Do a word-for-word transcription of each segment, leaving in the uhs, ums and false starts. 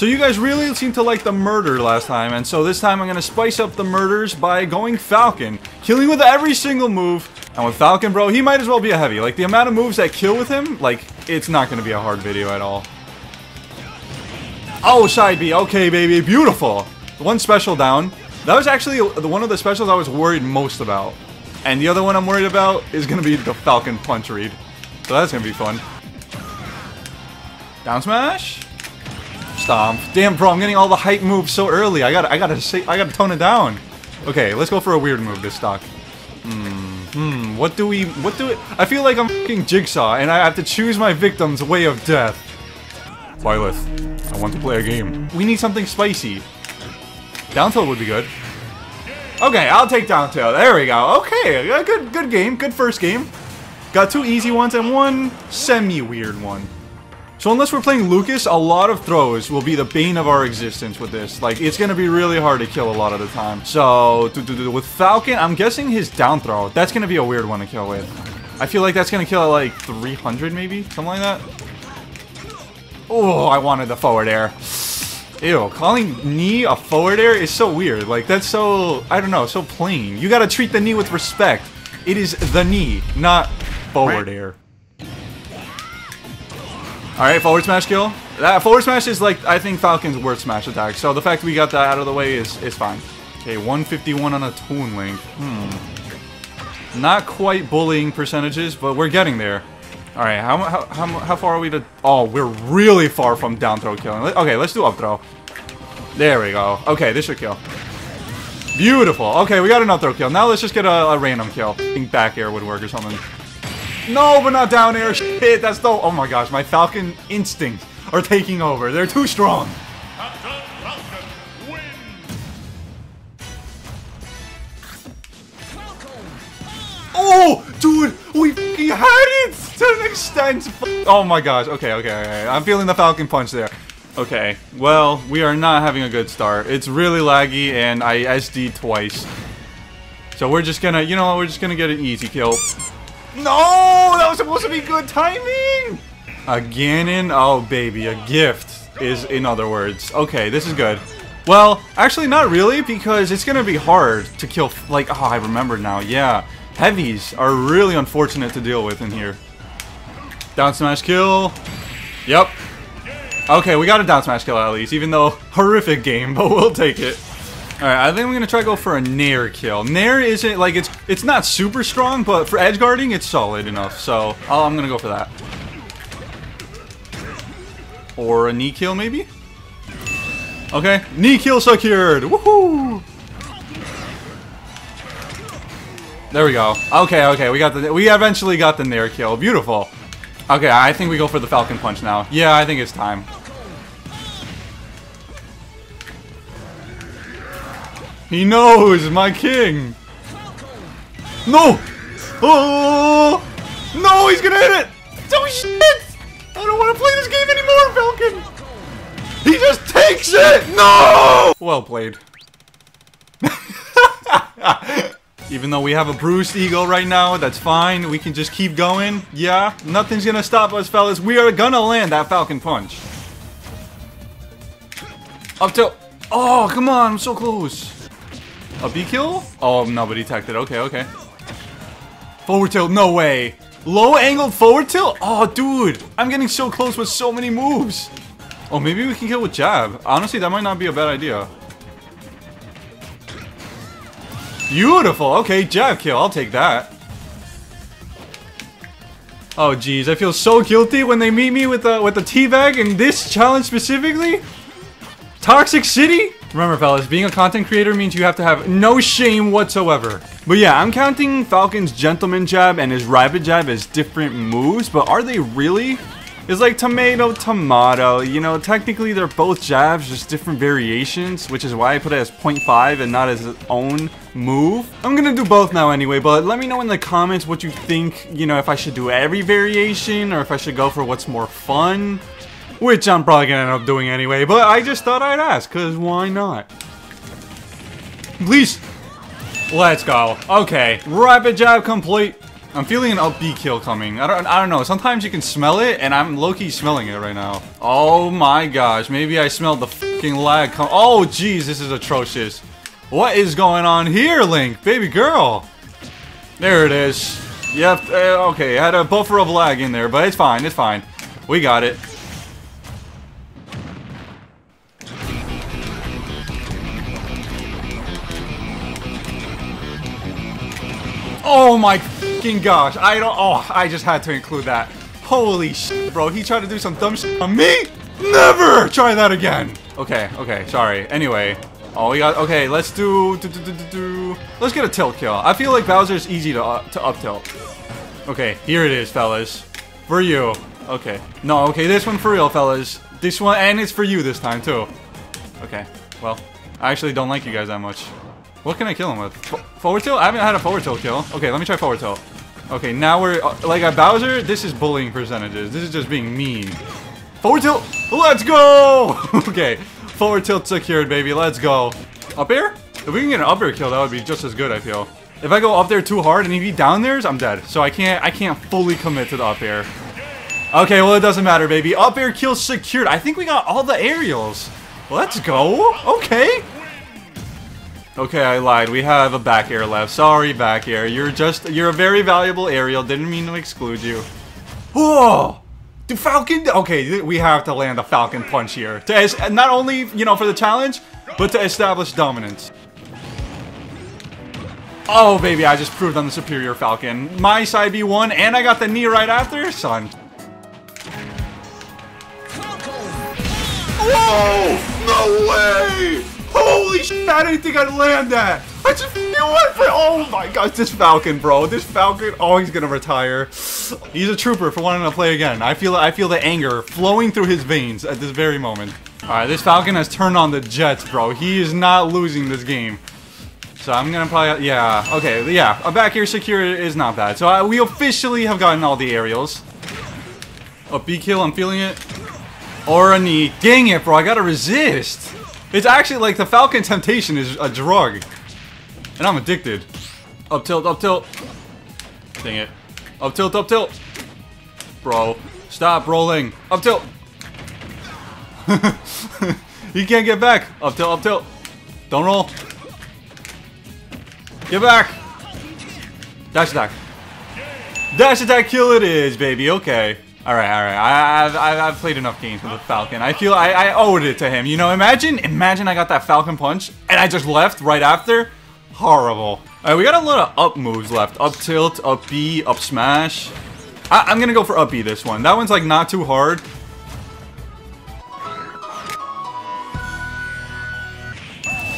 So you guys really seemed to like the murder last time, and so this time I'm going to spice up the murders by going Falcon. Killing with every single move, and with Falcon, bro, he might as well be a heavy. Like, the amount of moves that kill with him, like, it's not going to be a hard video at all. Oh, side B. Okay, baby. Beautiful. One special down. That was actually one of the specials I was worried most about. And the other one I'm worried about is going to be the Falcon punch read. So that's going to be fun. Down smash. Stomp. Damn, bro, I'm getting all the hype moves so early. I gotta, I gotta say, I gotta tone it down. Okay, let's go for a weird move this stock. Hmm, hmm, what do we, what do it? I feel like I'm fucking Jigsaw, and I have to choose my victim's way of death. Byleth, I want to play a game. We need something spicy. Down tilt would be good. Okay, I'll take down tilt. There we go. Okay, good, good game, good first game. Got two easy ones and one semi-weird one. So unless we're playing Lucas, a lot of throws will be the bane of our existence with this. Like, it's going to be really hard to kill a lot of the time. So, do, do, do, with Falcon, I'm guessing his down throw, that's going to be a weird one to kill with. I feel like that's going to kill at like three hundred maybe, something like that. Oh, I wanted the forward air. Ew, calling knee a forward air is so weird. Like, that's so, I don't know, so plain. You got to treat the knee with respect. It is the knee, not forward air. Alright, forward smash kill. That forward smash is like, I think, Falcon's worst smash attack. So the fact we got that out of the way is, is fine. Okay, one fifty-one on a Toon Link. Hmm. Not quite bullying percentages, but we're getting there. Alright, how, how, how, how far are we to... Oh, we're really far from down throw killing. Okay, let's do up throw. There we go. Okay, this should kill. Beautiful. Okay, we got an up throw kill. Now let's just get a, a random kill. I think back air would work or something. No, but not down air. Shit, that's the... Oh my gosh, my Falcon instincts are taking over. They're too strong. Captain Falcon wins. Oh, dude, we fucking had it to an extent. Oh my gosh. Okay, okay, okay. I'm feeling the Falcon punch there. Okay, well, we are not having a good start. It's really laggy, and I S D twice. So we're just gonna, you know, we're just gonna get an easy kill. No, that was supposed to be good timing. A Ganon, oh baby, a gift is in other words. Okay, this is good. Well, actually not really, because it's gonna be hard to kill. Like, oh, I remember now. Yeah, heavies are really unfortunate to deal with in here. Down smash kill. Yep. Okay, we got a down smash kill at least, even though horrific game, but we'll take it. Alright, I think I'm gonna try to go for a Nair kill. Nair isn't, like, it's it's not super strong, but for edge guarding, it's solid enough, so I'll, I'm gonna go for that. Or a knee kill, maybe? Okay, knee kill secured! Woohoo! There we go. Okay, okay, we got the, we eventually got the Nair kill. Beautiful. Okay, I think we go for the Falcon Punch now. Yeah, I think it's time. He knows, my king. No! Oh! No, he's gonna hit it! Oh shit! I don't want to play this game anymore, Falcon! He just takes it! No! Well played. Even though we have a bruised ego right now, that's fine. We can just keep going. Yeah, nothing's gonna stop us, fellas. We are gonna land that Falcon Punch. Up tilt. Oh, come on, I'm so close. A B kill? Oh, nobody attacked it. Okay, okay. Forward tilt, no way. Low angled forward tilt? Oh, dude. I'm getting so close with so many moves. Oh, maybe we can kill with jab. Honestly, that might not be a bad idea. Beautiful. Okay, jab kill. I'll take that. Oh, geez. I feel so guilty when they meet me with a, with a teabag in this challenge specifically. Toxic City? Remember, fellas, being a content creator means you have to have no shame whatsoever. But yeah, I'm counting Falcon's Gentleman Jab and his Rapid Jab as different moves, but are they really? It's like tomato, tomato, you know, technically they're both jabs, just different variations, which is why I put it as point five and not as its own move. I'm gonna do both now anyway, but let me know in the comments what you think, you know, if I should do every variation or if I should go for what's more fun. Which I'm probably going to end up doing anyway, but I just thought I'd ask, because why not? Please! Let's go. Okay. Rapid jab complete. I'm feeling an up B kill coming. I don't I don't know. Sometimes you can smell it, and I'm low-key smelling it right now. Oh my gosh. Maybe I smelled the fucking lag come. Oh jeez, this is atrocious. What is going on here, Link? Baby girl. There it is. Yep. Uh, okay, I had a buffer of lag in there, but it's fine. It's fine. We got it. Oh my fucking gosh, I don't- oh, I just had to include that. Holy shit, bro, he tried to do some dumb shit on me? Never try that again! Okay, okay, sorry. Anyway. Oh, we got- okay, let's do- do, do, do, do, do. Let's get a tilt kill. I feel like Bowser's easy to, uh, to up tilt. Okay, here it is, fellas. For you. Okay. No, okay, this one for real, fellas. This one, and it's for you this time, too. Okay, well, I actually don't like you guys that much. What can I kill him with? Forward tilt? I haven't had a forward tilt kill. Okay, let me try forward tilt. Okay, now we're... Like, at Bowser, this is bullying percentages. This is just being mean. Forward tilt! Let's go! Okay. Forward tilt secured, baby. Let's go. Up air? If we can get an up air kill, that would be just as good, I feel. If I go up there too hard and if he down theirs, I'm dead. So I can't... I can't fully commit to the up air. Okay, well, it doesn't matter, baby. Up air kill secured. I think we got all the aerials. Let's go. Okay. Okay, I lied. We have a back air left. Sorry, back air. You're just- you're a very valuable aerial. Didn't mean to exclude you. Oh! The Falcon- okay, we have to land a Falcon punch here. To es- not only, you know, for the challenge, but to establish dominance. Oh, baby, I just proved I'm the superior Falcon. My side B won, and I got the knee right after? Son. Whoa! No way! Holy shit, I didn't think I'd land that! I just f***ing went for- oh my gosh, this Falcon, bro. This Falcon, oh, he's gonna retire. He's a trooper for wanting to play again. I feel I feel the anger flowing through his veins at this very moment. Alright, this Falcon has turned on the jets, bro. He is not losing this game. So I'm gonna probably- yeah, okay, yeah. A back air secure is not bad. So I, we officially have gotten all the aerials. A B kill, I'm feeling it. Or a knee. Dang it, bro, I gotta resist! It's actually like the Falcon temptation is a drug. And I'm addicted. Up tilt, up tilt. Dang it. Up tilt, up tilt. Bro, stop rolling. Up tilt. You can't get back. Up tilt, up tilt. Don't roll. Get back. Dash attack. Dash attack kill it is, baby. Okay. Alright, alright, I've, I've played enough games with the Falcon. I feel I, I owed it to him, you know? Imagine, imagine I got that Falcon punch, and I just left right after. Horrible. Alright, we got a lot of up moves left. Up tilt, up B, up smash. I, I'm gonna go for up B this one. That one's, like, not too hard.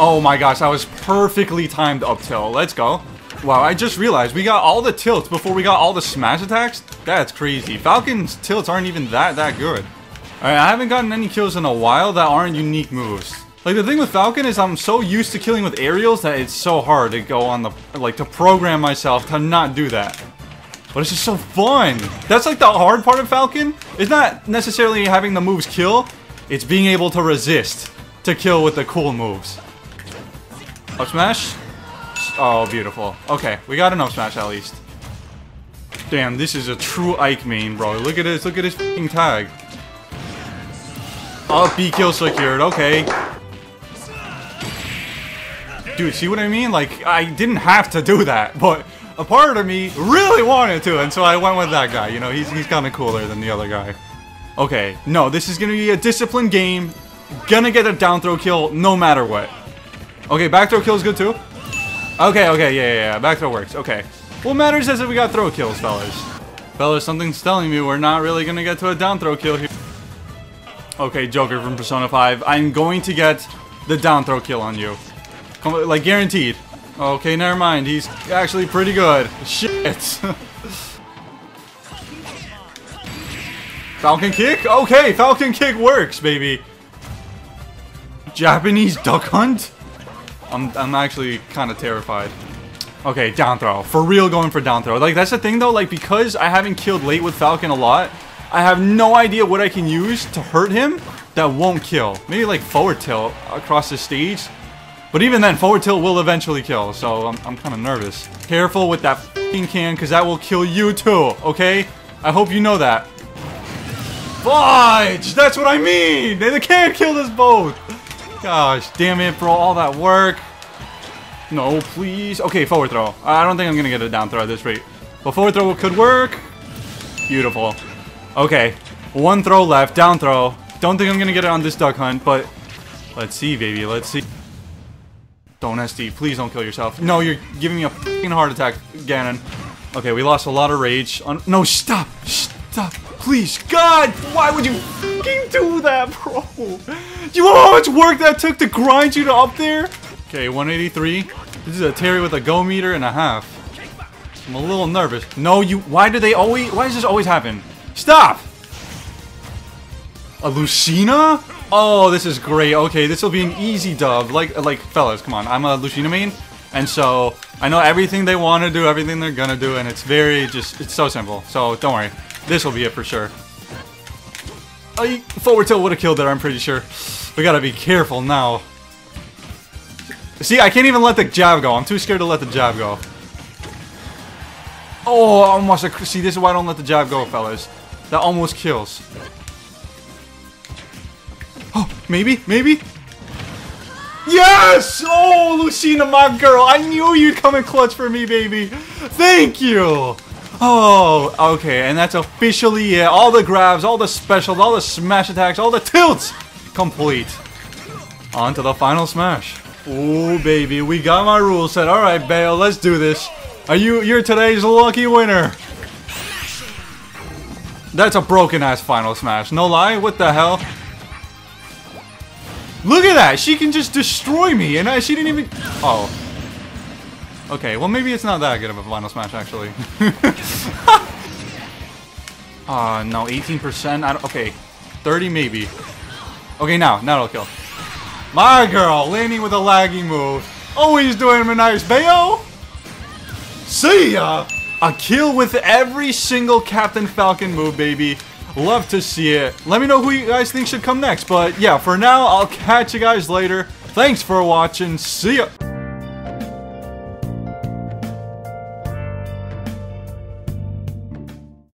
Oh my gosh, I was perfectly timed up tilt. Let's go. Wow, I just realized we got all the tilts before we got all the smash attacks? That's crazy. Falcon's tilts aren't even that, that good. Alright, I haven't gotten any kills in a while that aren't unique moves. Like, the thing with Falcon is I'm so used to killing with aerials that it's so hard to go on the... Like, to program myself to not do that. But it's just so fun! That's like the hard part of Falcon. It's not necessarily having the moves kill. It's being able to resist to kill with the cool moves. Up smash. Oh, beautiful. Okay, we got an up smash at least. Damn, this is a true Ike main, bro. Look at this, look at this f***ing tag. Oh, B kill secured, okay. Dude, see what I mean? Like, I didn't have to do that, but a part of me really wanted to, and so I went with that guy. You know, he's, he's kind of cooler than the other guy. Okay, no, this is gonna be a disciplined game. Gonna get a down throw kill no matter what. Okay, back throw kill is good too. Okay, okay, yeah, yeah, yeah, back throw works, okay. What matters is that we got throw kills, fellas. Fellas, something's telling me we're not really gonna get to a down throw kill here. Okay, Joker from Persona five, I'm going to get the down throw kill on you. Come, like, guaranteed. Okay, never mind, he's actually pretty good. Shit. Falcon kick? Okay, Falcon kick works, baby. Japanese duck hunt? I'm, I'm actually kind of terrified. Okay, down throw. For real, going for down throw. Like, that's the thing, though. Like, because I haven't killed late with Falcon a lot, I have no idea what I can use to hurt him that won't kill. Maybe, like, forward tilt across the stage. But even then, forward tilt will eventually kill, so I'm, I'm kind of nervous. Careful with that f***ing can, because that will kill you too, okay? I hope you know that. Fudge! That's what I mean! They can't kill us both! Gosh, damn it, bro, all that work. No, please. Okay, forward throw. I don't think I'm going to get a down throw at this rate. But forward throw could work. Beautiful. Okay, one throw left, down throw. Don't think I'm going to get it on this Duck Hunt, but let's see, baby, let's see. Don't S D, please don't kill yourself. No, you're giving me a f***ing heart attack, Ganon. Okay, we lost a lot of rage. Un no, stop! Stop! Please, God! Why would you f***ing do that, bro? You know how much work that took to grind you to up there? Okay, one eighty-three. This is a Terry with a go meter and a half. I'm a little nervous. No, you- why do they always- why does this always happen? Stop! A Lucina? Oh, this is great. Okay, this will be an easy dub. Like, like, fellas, come on. I'm a Lucina main, and so I know everything they want to do, everything they're gonna do, and it's very just, it's so simple. So don't worry. This will be it for sure. I, forward tilt would have killed it, I'm pretty sure. We gotta be careful now. See, I can't even let the jab go. I'm too scared to let the jab go. Oh, almost. A, see, this is why I don't let the jab go, fellas. That almost kills. Oh, maybe, maybe. Yes! Oh, Lucina, my girl. I knew you'd come in clutch for me, baby. Thank you. Oh, okay. And that's officially it. All the grabs, all the specials, all the smash attacks, all the tilts. Complete. On to the final smash. Oh, baby. We got my rule set. All right, Bale. Let's do this. Are you, you're today's lucky winner. That's a broken-ass final smash. No lie. What the hell? Look at that! She can just destroy me, and I, she didn't even... Oh. Okay, well maybe it's not that good of a final smash, actually. Ah, uh, no, eighteen percent? I don't, okay, thirty maybe. Okay, now, now it'll kill. My girl, landing with a laggy move. Always doing a nice bayo! See ya! A kill with every single Captain Falcon move, baby. Love to see it. Let me know who you guys think should come next. But yeah, for now, I'll catch you guys later. Thanks for watching. See ya.